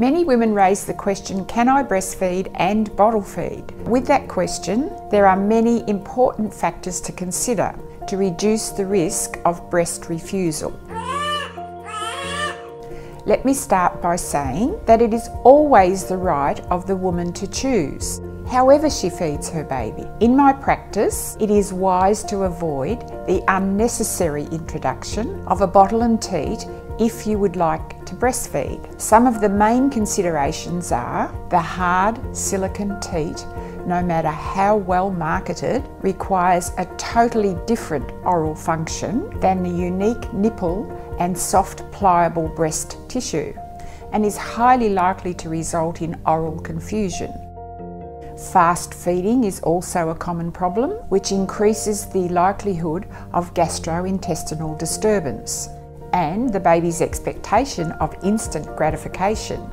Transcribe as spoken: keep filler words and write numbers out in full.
Many women raise the question, can I breastfeed and bottle feed? With that question, there are many important factors to consider to reduce the risk of breast refusal. Let me start by saying that it is always the right of the woman to choose however she feeds her baby. In my practice, it is wise to avoid the unnecessary introduction of a bottle and teat if you would like to breastfeed. Some of the main considerations are the hard silicone teat, no matter how well marketed, requires a totally different oral function than the unique nipple and soft pliable breast tissue, and is highly likely to result in oral confusion. Fast feeding is also a common problem, which increases the likelihood of gastrointestinal disturbance and the baby's expectation of instant gratification.